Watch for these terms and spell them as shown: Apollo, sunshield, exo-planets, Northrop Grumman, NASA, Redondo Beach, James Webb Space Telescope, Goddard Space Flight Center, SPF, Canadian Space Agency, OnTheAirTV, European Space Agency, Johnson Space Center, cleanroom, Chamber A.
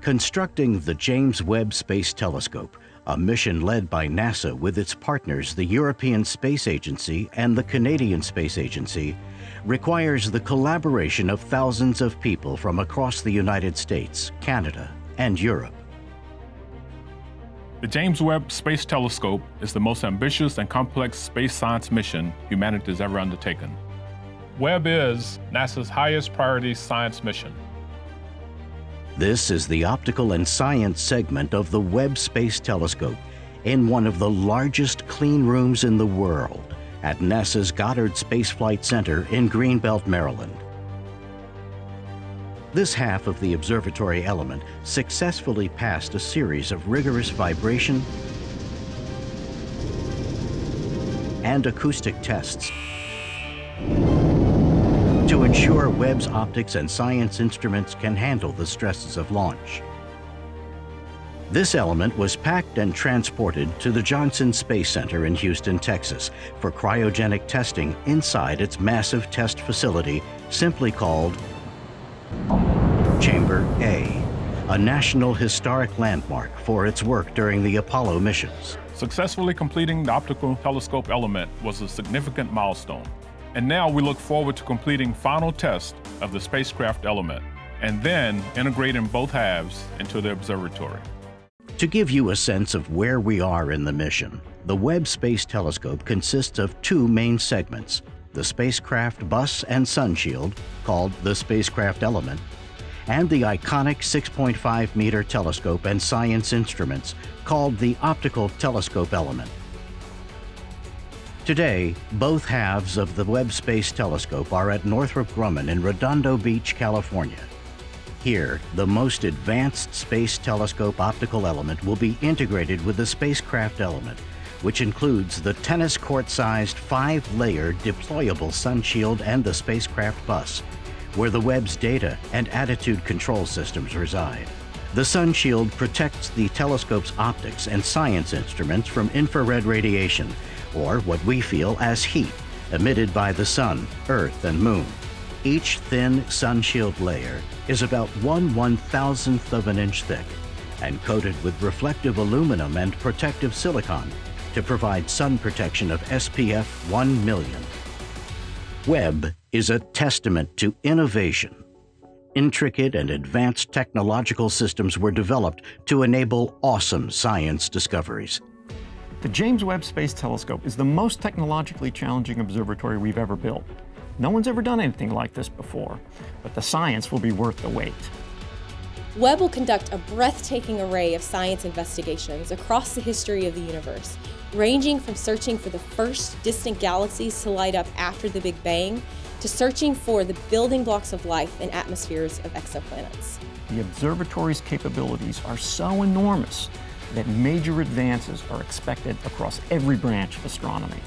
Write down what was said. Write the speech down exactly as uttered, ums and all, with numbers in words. Constructing the James Webb Space Telescope, a mission led by NASA with its partners, the European Space Agency and the Canadian Space Agency, requires the collaboration of thousands of people from across the United States, Canada, and Europe. The James Webb Space Telescope is the most ambitious and complex space science mission humanity has ever undertaken. Webb is NASA's highest priority science mission. This is the optical and science segment of the Webb Space Telescope in one of the largest clean rooms in the world at NASA's Goddard Space Flight Center in Greenbelt, Maryland. This half of the observatory element successfully passed a series of rigorous vibration and acoustic tests to ensure Webb's optics and science instruments can handle the stresses of launch. This element was packed and transported to the Johnson Space Center in Houston, Texas, for cryogenic testing inside its massive test facility, simply called Chamber A, a National Historic Landmark for its work during the Apollo missions. Successfully completing the optical telescope element was a significant milestone. And now we look forward to completing final tests of the spacecraft element and then integrating both halves into the observatory. To give you a sense of where we are in the mission, the Webb Space Telescope consists of two main segments, the spacecraft bus and sunshield, called the spacecraft element, and the iconic six point five meter telescope and science instruments, called the optical telescope element. Today, both halves of the Webb Space Telescope are at Northrop Grumman in Redondo Beach, California. Here, the most advanced space telescope optical element will be integrated with the spacecraft element, which includes the tennis court-sized five-layer deployable sunshield and the spacecraft bus, where the Webb's data and attitude control systems reside. The sunshield protects the telescope's optics and science instruments from infrared radiation, or what we feel as heat, emitted by the sun, earth, and moon. Each thin sunshield layer is about one one-thousandth of an inch thick and coated with reflective aluminum and protective silicon to provide sun protection of S P F one million. Webb is a testament to innovation. Intricate and advanced technological systems were developed to enable awesome science discoveries. The James Webb Space Telescope is the most technologically challenging observatory we've ever built. No one's ever done anything like this before, but the science will be worth the wait. Webb will conduct a breathtaking array of science investigations across the history of the universe, ranging from searching for the first distant galaxies to light up after the Big Bang, to searching for the building blocks of life and atmospheres of exoplanets. The observatory's capabilities are so enormous that major advances are expected across every branch of astronomy.